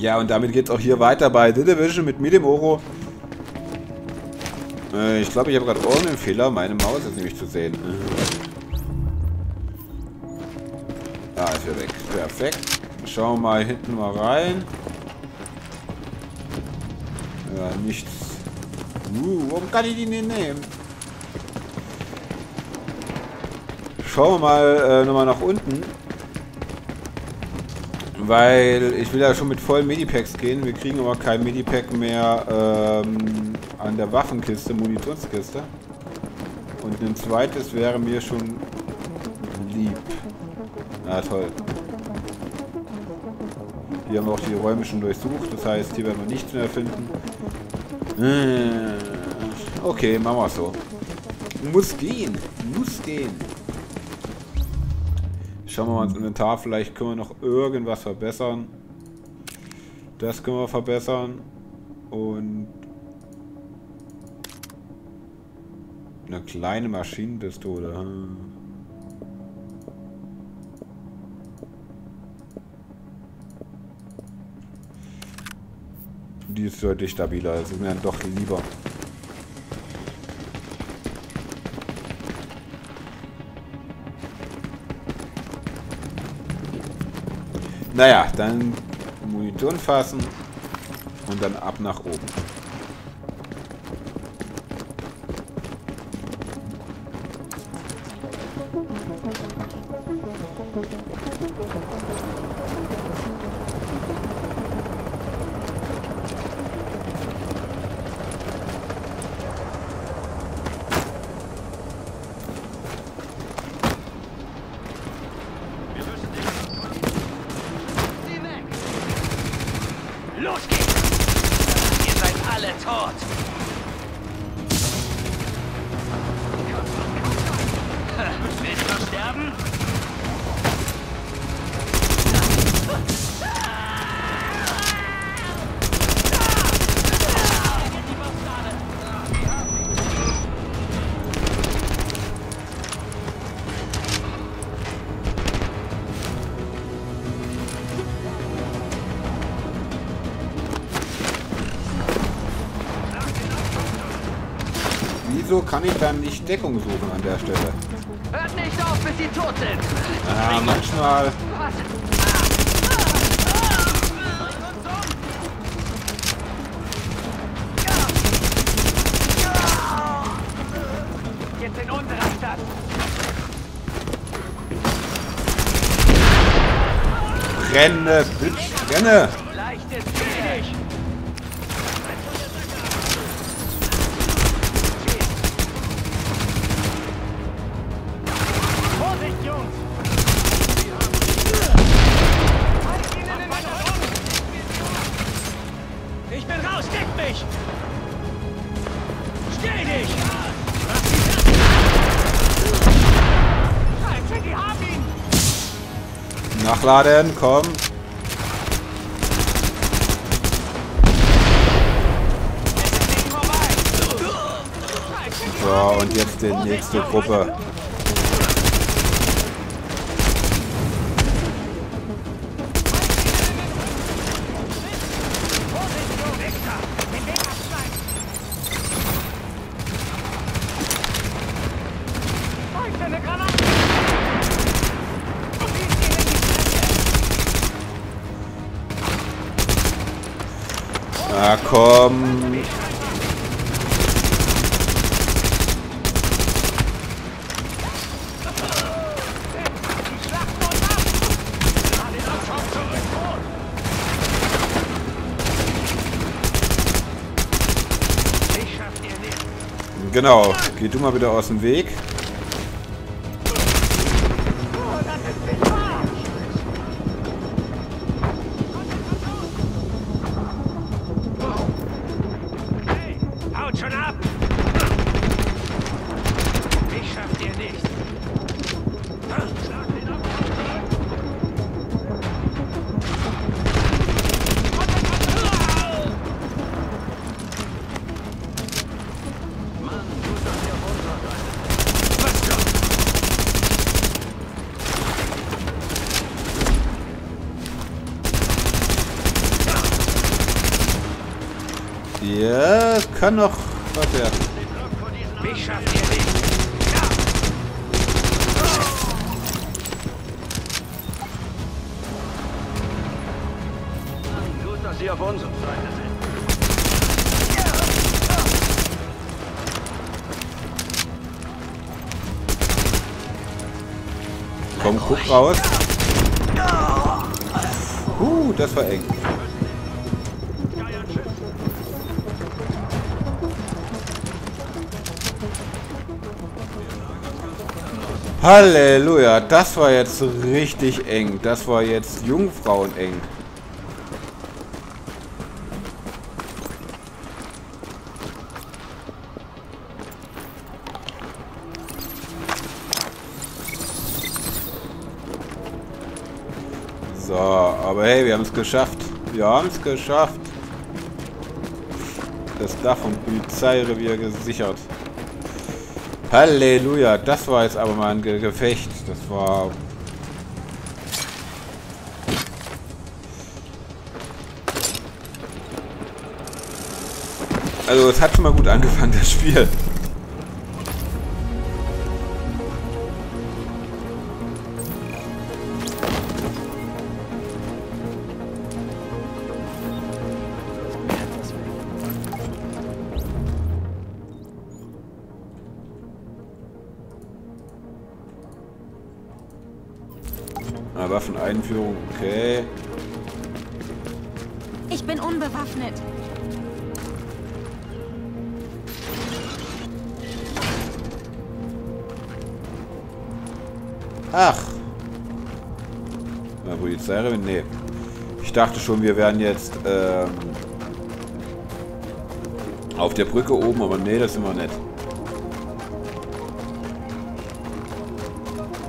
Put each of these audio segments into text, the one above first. Ja, und damit geht's auch hier weiter bei The Division mit mir, dem Oro. Ich glaube, ich habe gerade irgendeinen Fehler. Meine Maus ist nämlich zu sehen. Da ist er weg. Perfekt. Schauen wir mal hinten mal rein. Ja, nichts. Warum kann ich die nicht nehmen? Schauen wir mal nochmal nach unten. Weil ich will ja schon mit vollen Medipacks gehen. Wir kriegen aber kein Medipack mehr an der Waffenkiste, Munitionskiste. Und ein zweites wäre mir schon lieb. Na toll. Hier haben wir auch die Räume schon durchsucht. Das heißt, hier werden wir nichts mehr finden. Okay, machen wir es so. Muss gehen. Muss gehen. Schauen wir mal ins Inventar. Vielleicht können wir noch irgendwas verbessern. Das können wir verbessern. Und eine kleine Maschinenpistole. Die ist deutlich stabiler. Das ist mir dann doch lieber. Naja, dann Munition fassen und dann ab nach oben. Los geht's! Ihr seid alle tot! Willst du sterben? Wieso kann ich dann nicht Deckung suchen an der Stelle? Hört nicht auf, bis sie tot sind! Ah, manchmal. Jetzt in unserer Stadt! Renne, Bitch, renne! Leichtes Finish! Nachladen, komm. So, und jetzt die nächste Gruppe. Na komm. Genau, geh du mal wieder aus dem Weg. Ja, kann noch was werden. Mich schafft ihr nicht. Gut, dass Sie auf unserer Seite sind. Komm, guck raus. Das war eng. Halleluja, das war jetzt richtig eng. Das war jetzt jungfraueneng. So, aber hey, wir haben es geschafft. Wir haben es geschafft. Das Dach vom Polizeirevier gesichert. Halleluja, das war jetzt aber mal ein Gefecht. Das war... Also, es hat schon mal gut angefangen, das Spiel. Waffeneinführung, okay. Ich bin unbewaffnet. Ach. Na, Polizei, nee. Ich dachte schon, wir wären jetzt auf der Brücke oben, aber nee, das sind wir nicht.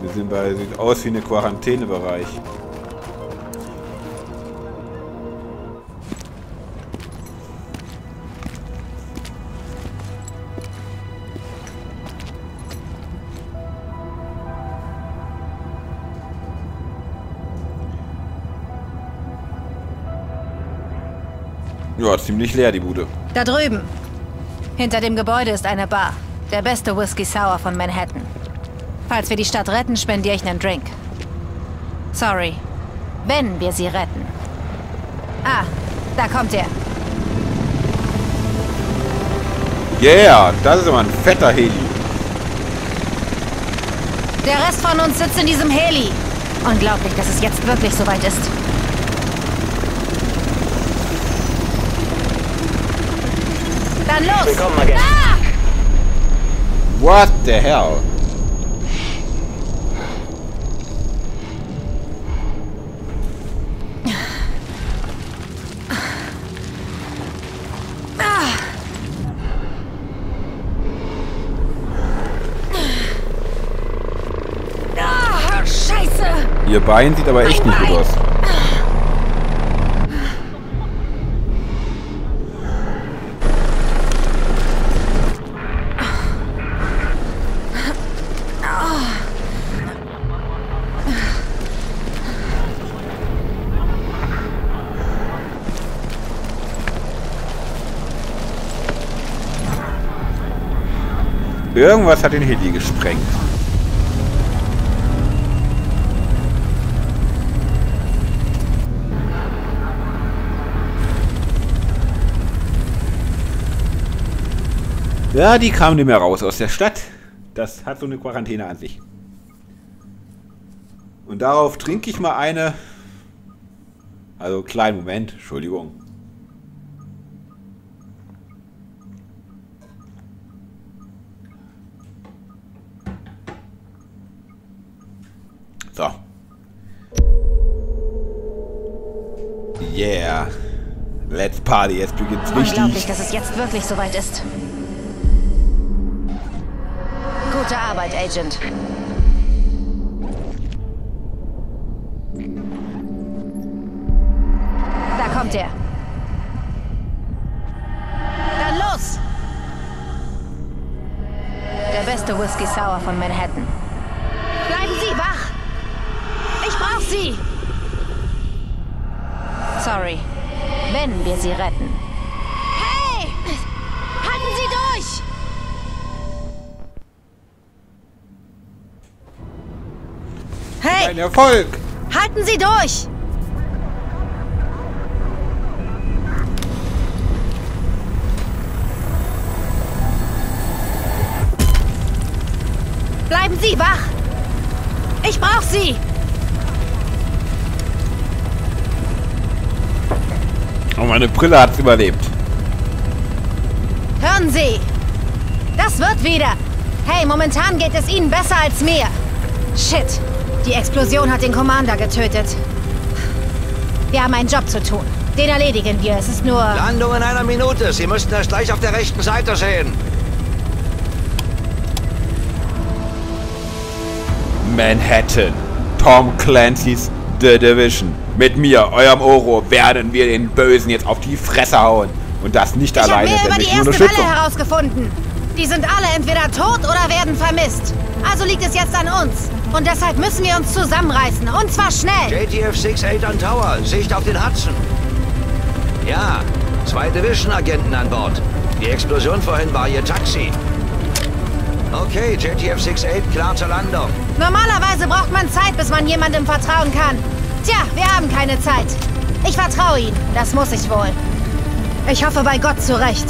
Wir sind bei, sieht aus wie eine Quarantänebereich. Ja, ziemlich leer die Bude. Da drüben. Hinter dem Gebäude ist eine Bar. Der beste Whisky Sour von Manhattan. Falls wir die Stadt retten, spendiere ich einen Drink. Sorry. Wenn wir sie retten. Ah, da kommt er. Yeah, das ist immer ein fetter Heli. Der Rest von uns sitzt in diesem Heli. Unglaublich, dass es jetzt wirklich soweit ist. Dann los! Willkommen, Agent. Ah! What the hell? Ihr Bein sieht aber echt nicht gut aus. Irgendwas hat den Heli gesprengt. Ja, die kamen nicht mehr raus aus der Stadt. Das hat so eine Quarantäne an sich. Und darauf trinke ich mal eine... Also, kleinen Moment, Entschuldigung. So. Yeah. Let's party, jetzt beginnt's richtig. Unglaublich, dass es jetzt wirklich soweit ist. Gute Arbeit, Agent. Da kommt er. Dann los! Der beste Whisky Sour von Manhattan. Bleiben Sie wach! Ich brauche Sie! Sorry, wenn wir Sie retten. Hey! ein Erfolg. Halten Sie durch. Bleiben Sie wach. Ich brauche Sie. Oh, meine Brille hat's überlebt. Hören Sie. Das wird wieder. Hey, momentan geht es Ihnen besser als mir. Shit. Die Explosion hat den Commander getötet. Wir haben einen Job zu tun. Den erledigen wir. Es ist nur... Landung in einer Minute. Sie müssten es gleich auf der rechten Seite sehen. Manhattan. Tom Clancy's The Division. Mit mir, eurem Oro, werden wir den Bösen jetzt auf die Fresse hauen. Und das nicht alleine, denn wir kriegen Unterstützung. Ich habe mehr über die erste Welle herausgefunden. Die sind alle entweder tot oder werden vermisst. Also liegt es jetzt an uns. Und deshalb müssen wir uns zusammenreißen. Und zwar schnell. JTF 68 an Tower. Sicht auf den Hudson. Ja, 2 Division-Agenten an Bord. Die Explosion vorhin war ihr Taxi. Okay, JTF 68 klar zur Landung. Normalerweise braucht man Zeit, bis man jemandem vertrauen kann. Tja, wir haben keine Zeit. Ich vertraue Ihnen. Das muss ich wohl. Ich hoffe bei Gott zu Recht.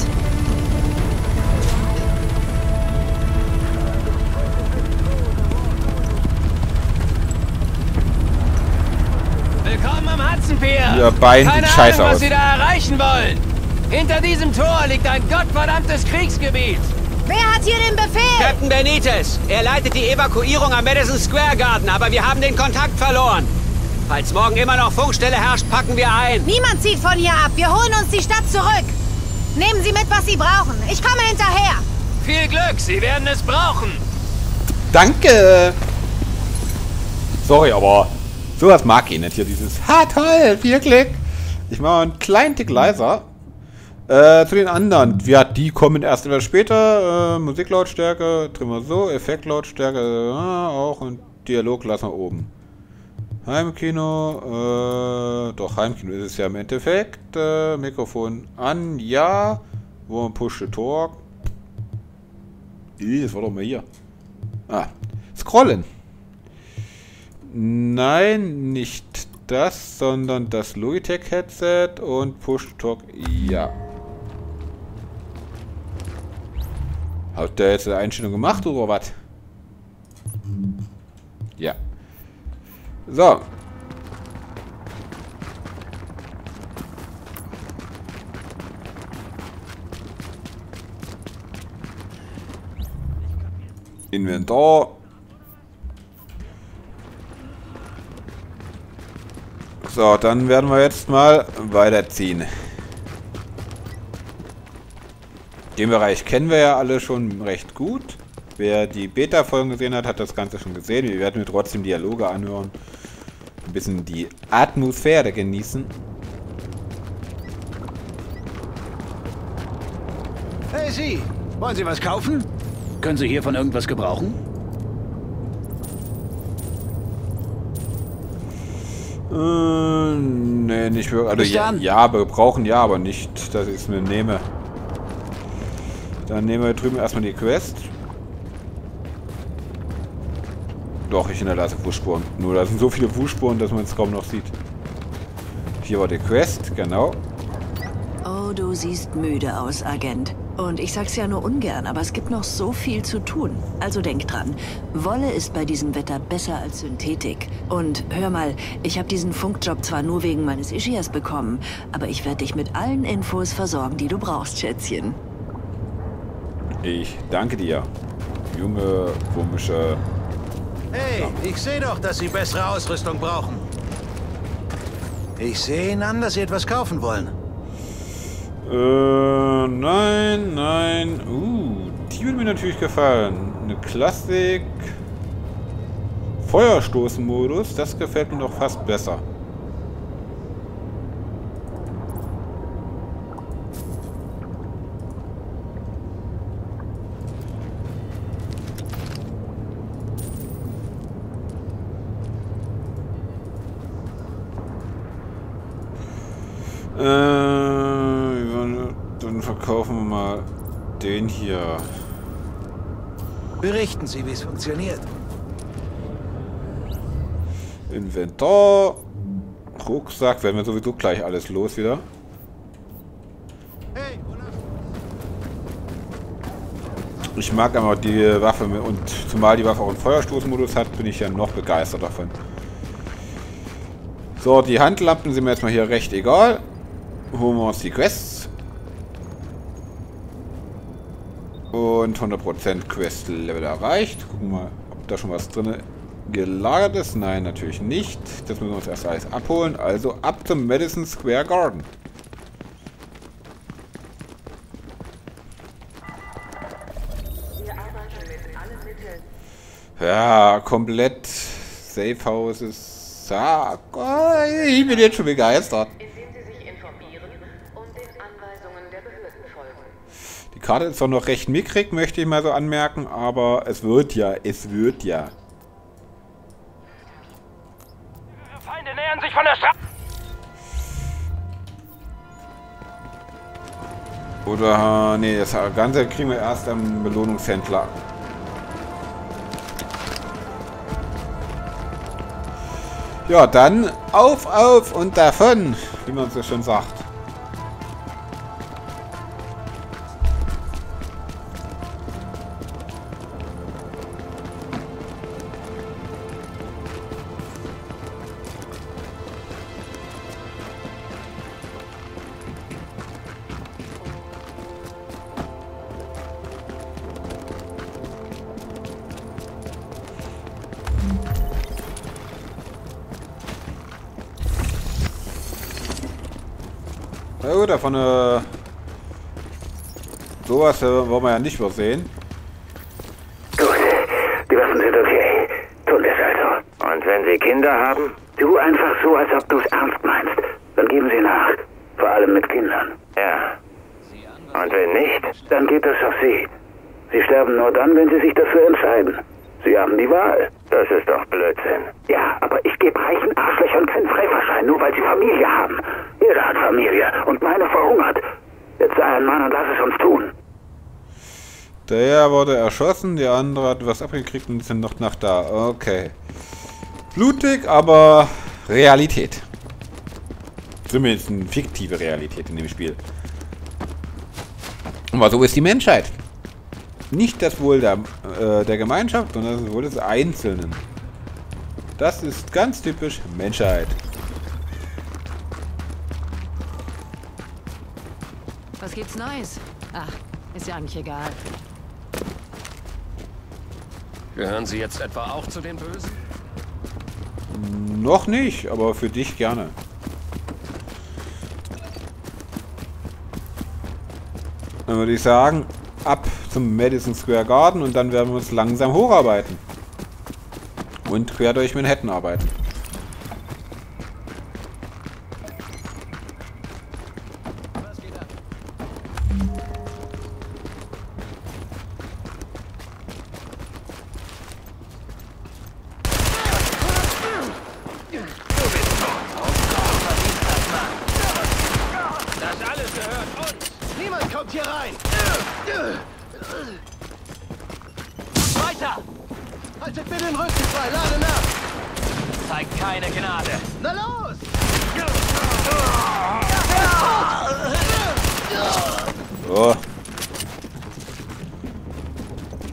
Willkommen am Hudson-Pier. Ihr Bein sieht scheiße aus. Keine Ahnung, was Sie da erreichen wollen. Hinter diesem Tor liegt ein gottverdammtes Kriegsgebiet. Wer hat hier den Befehl? Captain Benitez. Er leitet die Evakuierung am Madison Square Garden, aber wir haben den Kontakt verloren. Falls morgen immer noch Funkstelle herrscht, packen wir ein. Niemand zieht von hier ab. Wir holen uns die Stadt zurück. Nehmen Sie mit, was Sie brauchen. Ich komme hinterher. Viel Glück. Sie werden es brauchen. Danke. Sorry, aber sowas mag ich nicht. Hier dieses, ha toll, viel Glück. Ich mache mal einen kleinen Tick leiser. Zu den anderen. Ja, die kommen erst etwas später. Musiklautstärke drehen wir so. Effektlautstärke auch. Und Dialog lassen wir oben. Heimkino, doch Heimkino ist es ja im Endeffekt. Mikrofon an, ja. Wo man push the talk. Das war doch mal hier. Ah, scrollen. Nein, nicht das, sondern das Logitech-Headset und push the talk, ja. Habt ihr jetzt eine Einstellung gemacht oder was? Ja. So. Inventar. So, dann werden wir jetzt mal weiterziehen. Den Bereich kennen wir ja alle schon recht gut. Wer die Beta-Folgen gesehen hat, hat das Ganze schon gesehen. Wir werden mir trotzdem Dialoge anhören. Ein bisschen die Atmosphäre genießen. Hey Sie, wollen Sie was kaufen? Können Sie hiervon irgendwas gebrauchen? Nee, nicht wirklich. Also ja, aber gebrauchen ja, aber nicht, dass ich es mir nehme. Dann nehmen wir drüben erstmal die Quest. Doch, ich hinterlasse Fußspuren. Nur, da sind so viele Fußspuren, dass man es kaum noch sieht. Hier war die Quest, genau. Oh, du siehst müde aus, Agent. Und ich sag's ja nur ungern, aber es gibt noch so viel zu tun. Also denk dran, Wolle ist bei diesem Wetter besser als Synthetik. Und hör mal, ich habe diesen Funkjob zwar nur wegen meines Ischias bekommen, aber ich werde dich mit allen Infos versorgen, die du brauchst, Schätzchen. Ich danke dir, junge, komische... Hey, ich sehe doch, dass Sie bessere Ausrüstung brauchen. Ich sehe Ihnen an, dass Sie etwas kaufen wollen. Nein, nein. Die würde mir natürlich gefallen. Eine Klassik. Feuerstoßmodus, das gefällt mir doch fast besser. Dann verkaufen wir mal den hier. Berichten Sie, wie es funktioniert. Inventar. Rucksack, werden wir sowieso gleich alles los wieder. Ich mag aber die Waffe und zumal die Waffe auch einen Feuerstoßmodus hat, bin ich ja noch begeistert davon. So, die Handlampen sind mir jetzt mal hier recht egal. Holen wir uns die Quests. Und 100% Quest-Level erreicht. Gucken wir mal, ob da schon was drin gelagert ist. Nein, natürlich nicht. Das müssen wir uns erst alles abholen. Also ab zum Madison Square Garden. Ja, komplett Safe Houses. Ja, ich bin jetzt schon begeistert. Die Karte ist doch noch recht mickrig, möchte ich mal so anmerken, aber es wird ja. Feinde nähern sich von der Straße. Oder, nee, das Ganze kriegen wir erst am Belohnungshändler. Ja, dann auf und davon, wie man so schön sagt. Oh, davon sowas wollen wir ja nicht übersehen. Gut, die Waffen sind okay. Tun wir es also. Und wenn Sie Kinder haben? Tu einfach so, als ob du es ernst meinst. Dann geben Sie nach. Vor allem mit Kindern. Ja. Und wenn nicht, dann geht das auf Sie. Sie sterben nur dann, wenn Sie sich dafür entscheiden. Sie haben die Wahl. Das ist doch Blödsinn. Ja, aber ich gebe reichen Arschlöchern keinen Freifahrschein, nur weil sie Familie haben. Jeder hat Familie und meine verhungert. Jetzt sei ein Mann und lass es uns tun. Der wurde erschossen, der andere hat was abgekriegt und sind noch nach da. Okay. Blutig, aber Realität. Zumindest eine fiktive Realität in dem Spiel. Aber so ist die Menschheit. Nicht das Wohl der Gemeinschaft, sondern das Wohl des Einzelnen. Das ist ganz typisch Menschheit. Was gibt's Neues? Ach, ist ja eigentlich egal. Gehören Sie jetzt etwa auch zu den Bösen? Noch nicht, aber für dich gerne. Dann würde ich sagen, ab zum Madison Square Garden und dann werden wir uns langsam hocharbeiten. Und quer durch Manhattan arbeiten.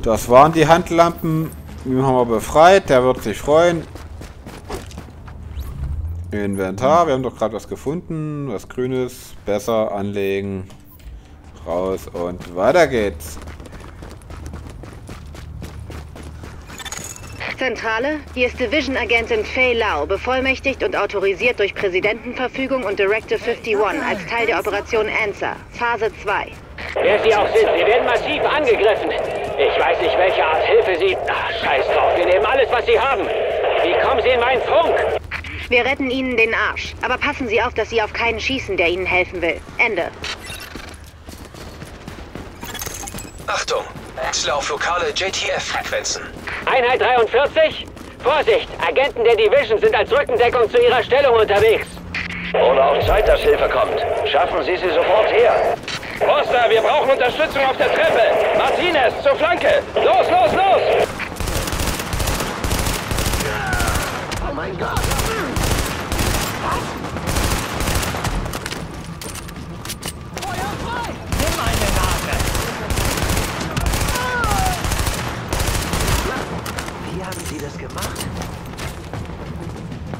Das waren die Handlampen. Die haben wir befreit. Der wird sich freuen. Inventar. Wir haben doch gerade was gefunden. Was Grünes. Besser anlegen. Raus und weiter geht's. Zentrale. Hier ist Division-Agentin Fei Lau, bevollmächtigt und autorisiert durch Präsidentenverfügung und Directive 51 als Teil der Operation Answer. Phase 2. Wer Sie auch sind, Sie werden massiv angegriffen. Ich weiß nicht, welche Art Hilfe Sie... Ach, scheiß drauf, wir nehmen alles, was Sie haben. Wie kommen Sie in meinen Funk? Wir retten Ihnen den Arsch. Aber passen Sie auf, dass Sie auf keinen schießen, der Ihnen helfen will. Ende. Achtung! Wechsel auf lokale JTF-Frequenzen. Einheit 43? Vorsicht! Agenten der Division sind als Rückendeckung zu ihrer Stellung unterwegs. Ohne auf Zeit, dass Hilfe kommt. Schaffen Sie sie sofort her. Foster, wir brauchen Unterstützung auf der Treppe. Martinez, zur Flanke. Los, los, los! mein Gott! Was? Feuer frei! Nimm meine Nase! Wie haben Sie das gemacht?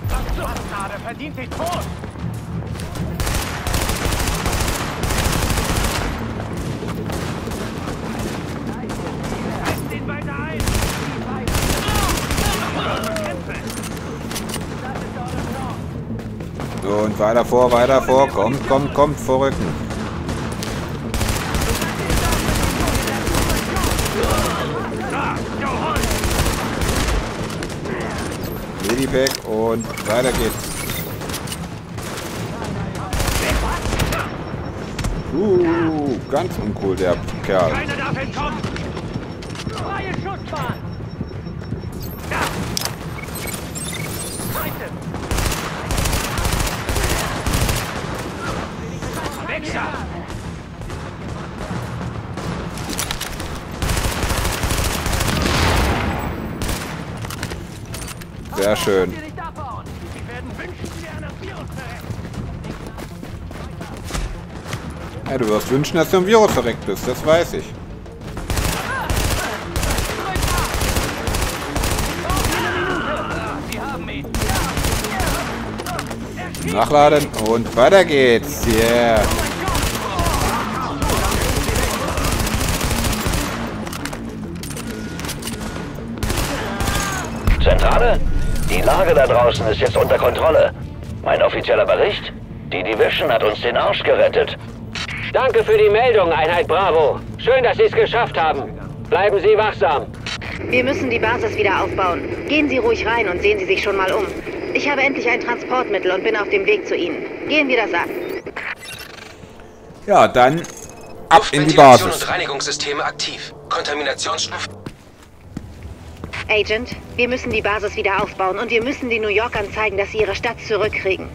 Was zur Fassade verdient sich tot! Und weiter vor, kommt, kommt, kommt, vorrücken. Medipack und weiter geht's. Ganz uncool der Kerl. Keiner darf entkommen! Freie Schussbahn! Sehr schön. Ja, du wirst wünschen, dass du am Virus verreckt bist, das weiß ich. Nachladen und weiter geht's. Yeah. Zentrale, die Lage da draußen ist jetzt unter Kontrolle. Mein offizieller Bericht, die Division hat uns den Arsch gerettet. Danke für die Meldung, Einheit Bravo. Schön, dass Sie es geschafft haben. Bleiben Sie wachsam. Wir müssen die Basis wieder aufbauen. Gehen Sie ruhig rein und sehen Sie sich schon mal um. Ich habe endlich ein Transportmittel und bin auf dem Weg zu Ihnen. Gehen wir das an. Ja, dann ab in die Basis. Ventilation und Reinigungssysteme aktiv. Kontaminationsstufe. Agent, wir müssen die Basis wieder aufbauen und wir müssen den New Yorkern zeigen, dass sie ihre Stadt zurückkriegen.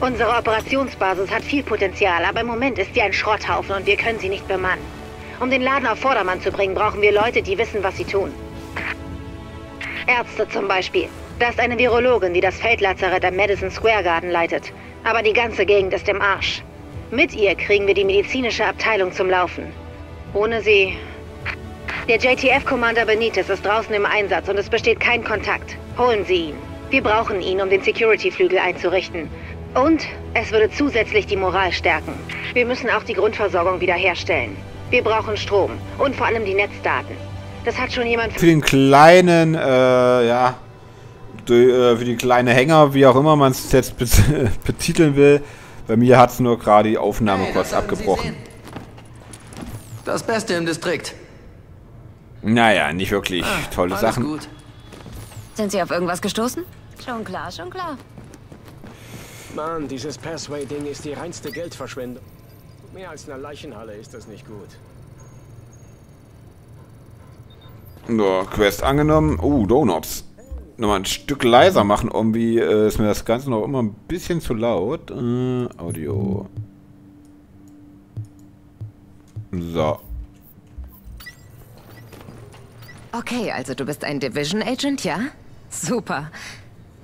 Unsere Operationsbasis hat viel Potenzial, aber im Moment ist sie ein Schrotthaufen und wir können sie nicht bemannen. Um den Laden auf Vordermann zu bringen, brauchen wir Leute, die wissen, was sie tun. Ärzte zum Beispiel. Da ist eine Virologin, die das Feldlazarett am Madison Square Garden leitet. Aber die ganze Gegend ist im Arsch. Mit ihr kriegen wir die medizinische Abteilung zum Laufen. Ohne sie... Der JTF-Commander Benitez ist draußen im Einsatz und es besteht kein Kontakt. Holen Sie ihn. Wir brauchen ihn, um den Security-Flügel einzurichten. Und es würde zusätzlich die Moral stärken. Wir müssen auch die Grundversorgung wiederherstellen. Wir brauchen Strom und vor allem die Netzdaten. Das hat schon jemand... Für den kleinen, ja... Für die kleine Hänger, wie auch immer man es jetzt betiteln will. Bei mir hat es nur gerade die Aufnahme kurz abgebrochen. Das Beste im Distrikt. Naja, nicht wirklich tolle Sachen. Gut. Sind Sie auf irgendwas gestoßen? Schon klar, schon klar. Mann, dieses Passway-Ding ist die reinste Geldverschwendung. Mehr als eine Leichenhalle ist das nicht gut. So, Quest angenommen. Donuts. Nochmal ein Stück leiser machen, irgendwie ist mir das Ganze noch immer ein bisschen zu laut. Audio. So. Okay, also du bist ein Division Agent, ja? Super.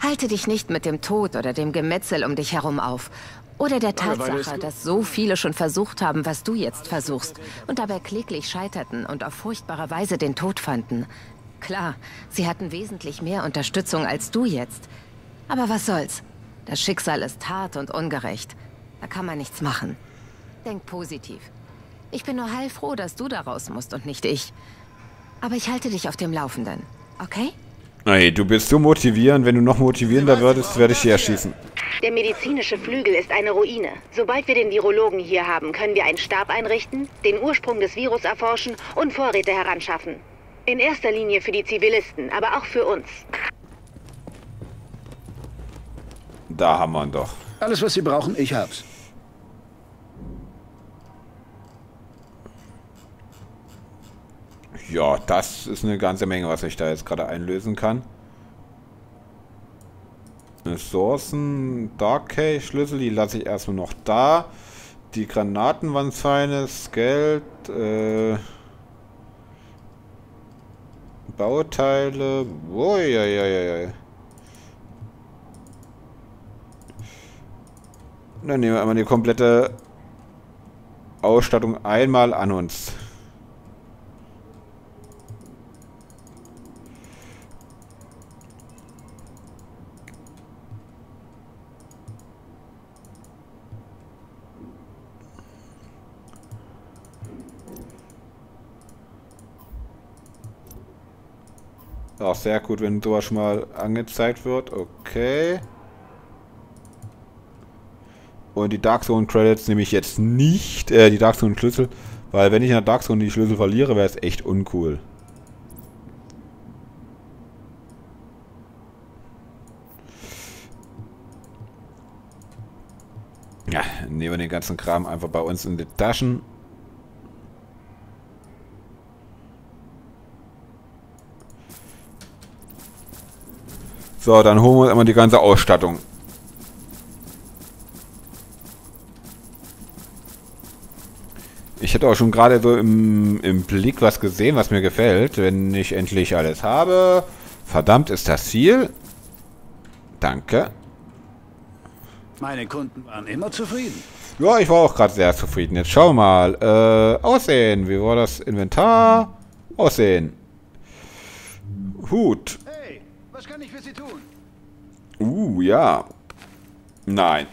Halte dich nicht mit dem Tod oder dem Gemetzel um dich herum auf. Oder der Tatsache, dass so viele schon versucht haben, was du jetzt versuchst. Und dabei kläglich scheiterten und auf furchtbare Weise den Tod fanden. Klar, sie hatten wesentlich mehr Unterstützung als du jetzt. Aber was soll's? Das Schicksal ist hart und ungerecht. Da kann man nichts machen. Denk positiv. Ich bin nur heilfroh, dass du da raus musst und nicht ich. Aber ich halte dich auf dem Laufenden, okay? Hey, du bist so motivierend. Wenn du noch motivierender würdest, werde ich dich erschießen. Der medizinische Flügel ist eine Ruine. Sobald wir den Virologen hier haben, können wir einen Stab einrichten, den Ursprung des Virus erforschen und Vorräte heranschaffen. In erster Linie für die Zivilisten, aber auch für uns. Da haben wir ihn doch. Alles, was Sie brauchen, ich hab's. Ja, das ist eine ganze Menge, was ich da jetzt gerade einlösen kann. Ressourcen, Dark Key, Schlüssel, die lasse ich erstmal noch da. Die Granaten waren feines, Geld, Bauteile. Dann nehmen wir einmal die komplette Ausstattung einmal an uns. Auch sehr gut, wenn sowas schon mal angezeigt wird. Okay. Und die Dark Zone Credits nehme ich jetzt nicht, die Dark Zone Schlüssel, weil wenn ich in der Dark Zone die Schlüssel verliere, wäre es echt uncool. Ja, nehmen wir den ganzen Kram einfach bei uns in die Taschen. So, dann holen wir uns einmal die ganze Ausstattung. Ich hätte auch schon gerade so im Blick was gesehen, was mir gefällt, wenn ich endlich alles habe. Verdammt, ist das viel? Danke. Meine Kunden waren immer zufrieden. Ja, ich war auch gerade sehr zufrieden. Jetzt schauen wir mal. Aussehen. Wie war das Inventar? Aussehen. Hut. Hey, was kann ich für Sie tun? Ja. Nein.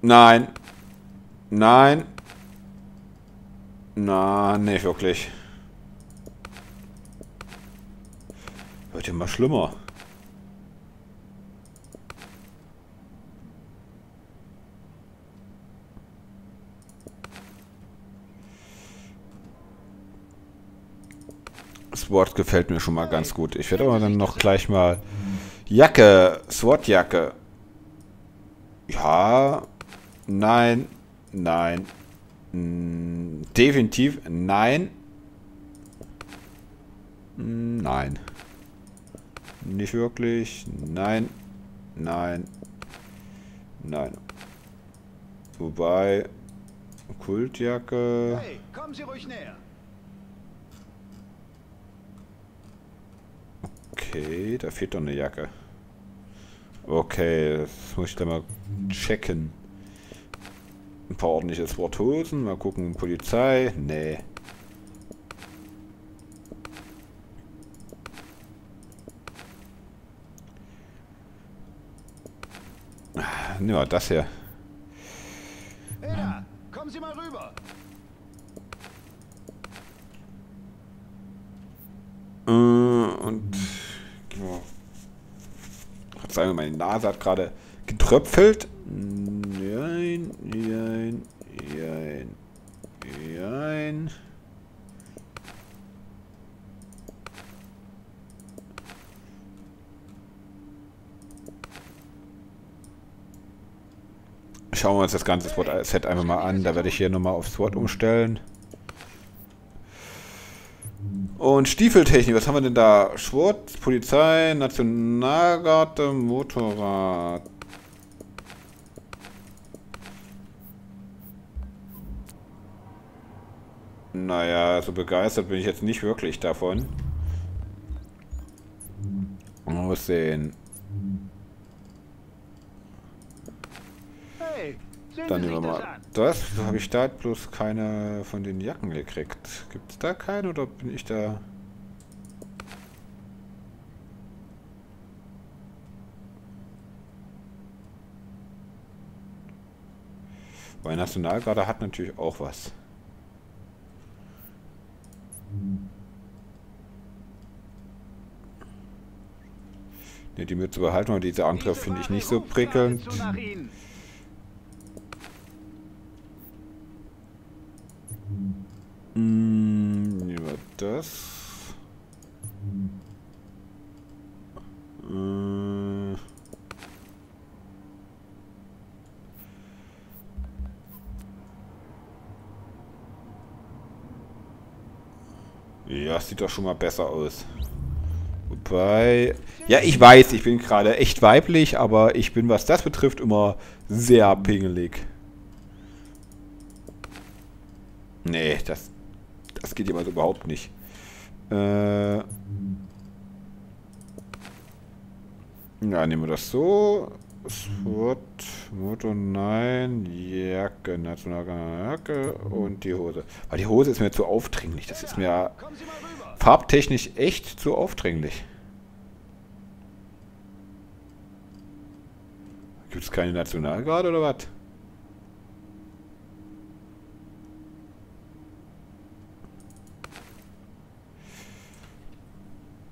Nein. Nein. Na, nicht wirklich. Wird immer schlimmer. SWAT gefällt mir schon mal ganz gut. Ich werde aber dann noch gleich mal... Jacke, SWAT-Jacke. Ja, nein, nein. Definitiv nein. Nein. Nicht wirklich. Nein. Nein. Nein. Wobei... Kultjacke... Hey, kommen Sie ruhig näher. Okay, da fehlt doch eine Jacke. Okay, das muss ich da mal checken. Ein paar ordentliche Sporthosen. Mal gucken, Polizei. Nee. Nehmen wir das hier. Ja, kommen Sie mal rüber. Und... Ja. Sagen wir, meine Nase hat gerade getröpfelt. Nein, nein, nein, nein. Schauen wir uns das ganze Sword-Set einfach mal an. Da werde ich hier nochmal auf Sword umstellen. Und Stiefeltechnik, was haben wir denn da? Schwarz, Polizei, Nationalgarde, Motorrad. Naja, so begeistert bin ich jetzt nicht wirklich davon. Mal sehen. Dann nehmen wir mal das. Habe ich da bloß keine von den Jacken gekriegt. Gibt es da keine oder bin ich da... Weil Nationalgarde hat natürlich auch was. Ne, die Mütze behalten, aber diese Angriff finde ich nicht so prickelnd. Über das. Ja, sieht doch schon mal besser aus. Wobei... Ja, ich weiß, ich bin gerade echt weiblich, aber ich bin, was das betrifft, immer sehr pingelig. Nee, das geht jemand überhaupt nicht. Ja, nehmen wir das so. Sword, Motor, nein, Jacke, nationale Jacke und die Hose. Weil die Hose ist mir zu aufdringlich, das ist mir farbtechnisch echt zu aufdringlich. Gibt es keine Nationalgarde oder was?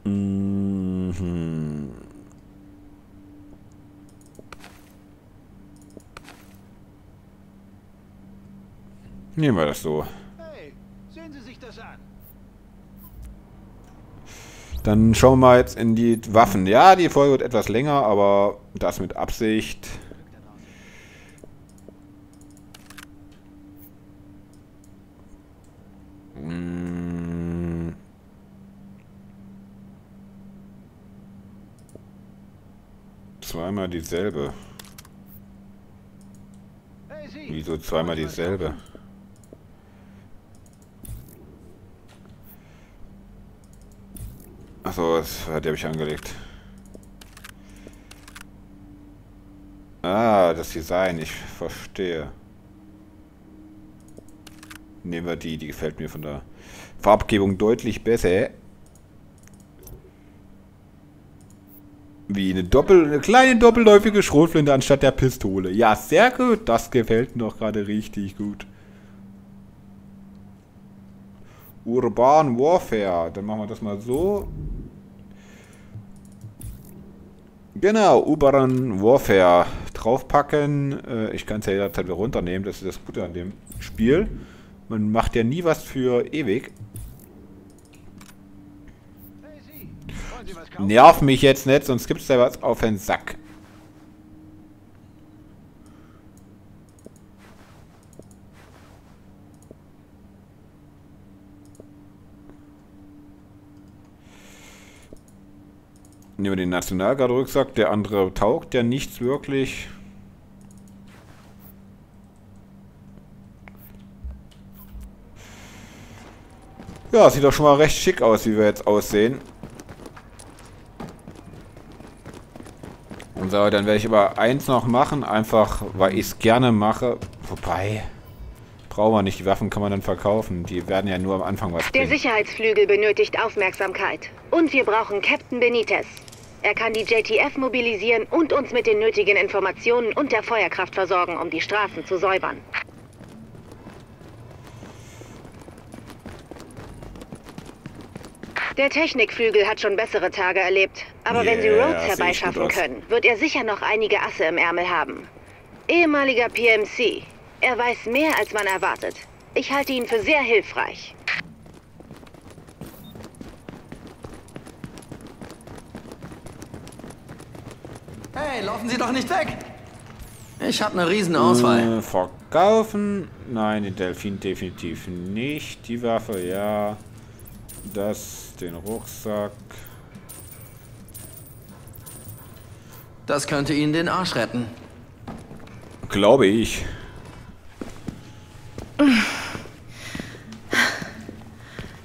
Mhm. Nehmen wir das so. Hey, sehen Sie sich das an. Dann schauen wir mal jetzt in die Waffen. Ja, die Folge wird etwas länger, aber das mit Absicht. Zweimal dieselbe. Wieso zweimal dieselbe? Achso, die habe ich angelegt. Ah, das Design, ich verstehe. Nehmen wir die, die gefällt mir von der Farbgebung deutlich besser. Wie eine kleine doppelläufige Schrotflinte anstatt der Pistole. Ja, sehr gut, das gefällt mir doch gerade richtig gut. Urban Warfare, dann machen wir das mal so. Genau, Urban Warfare draufpacken. Ich kann es ja jederzeit wieder runternehmen, das ist das Gute an dem Spiel. Man macht ja nie was für ewig. Nerv mich jetzt nicht, sonst gibt es da was auf den Sack. Nehmen wir den Nationalgarde-Rucksack, der andere taugt ja nichts wirklich. Ja, sieht doch schon mal recht schick aus, wie wir jetzt aussehen. Und so, dann werde ich aber eins noch machen, einfach weil ich es gerne mache. Wobei, brauchen wir nicht, die Waffen kann man dann verkaufen, die werden ja nur am Anfang was bringen. Der Sicherheitsflügel benötigt Aufmerksamkeit. Und wir brauchen Captain Benitez. Er kann die JTF mobilisieren und uns mit den nötigen Informationen und der Feuerkraft versorgen, um die Straßen zu säubern. Der Technikflügel hat schon bessere Tage erlebt, aber wenn sie Rhodes herbeischaffen können, wird er sicher noch einige Asse im Ärmel haben. Ehemaliger PMC. Er weiß mehr, als man erwartet. Ich halte ihn für sehr hilfreich. Hey, laufen Sie doch nicht weg! Ich habe eine riesen Auswahl. Verkaufen? Nein, den Delfin definitiv nicht. Die Waffe, ja. Das, den Rucksack. Das könnte Ihnen den Arsch retten. Glaube ich.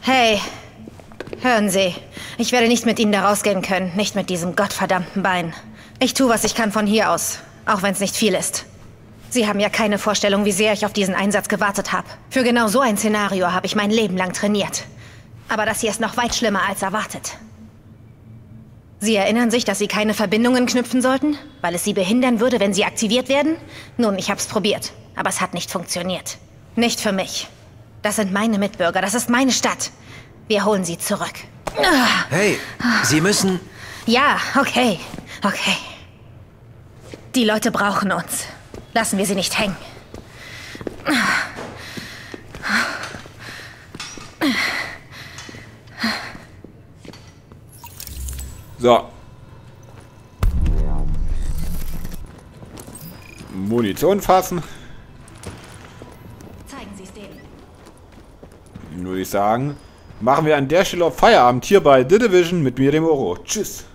Hey, hören Sie. Ich werde nicht mit Ihnen da rausgehen können. Nicht mit diesem gottverdammten Bein. Ich tue, was ich kann von hier aus, auch wenn es nicht viel ist. Sie haben ja keine Vorstellung, wie sehr ich auf diesen Einsatz gewartet habe. Für genau so ein Szenario habe ich mein Leben lang trainiert. Aber das hier ist noch weit schlimmer als erwartet. Sie erinnern sich, dass Sie keine Verbindungen knüpfen sollten? Weil es Sie behindern würde, wenn Sie aktiviert werden? Nun, ich hab's probiert, aber es hat nicht funktioniert. Nicht für mich. Das sind meine Mitbürger, das ist meine Stadt. Wir holen Sie zurück. Hey, Sie müssen... Ja, okay. Okay. Die Leute brauchen uns. Lassen wir sie nicht hängen. So. Munition fassen. Zeigen Sie es denen. Würde ich sagen, machen wir an der Stelle auf Feierabend hier bei The Division mit mir, dem Oro. Tschüss.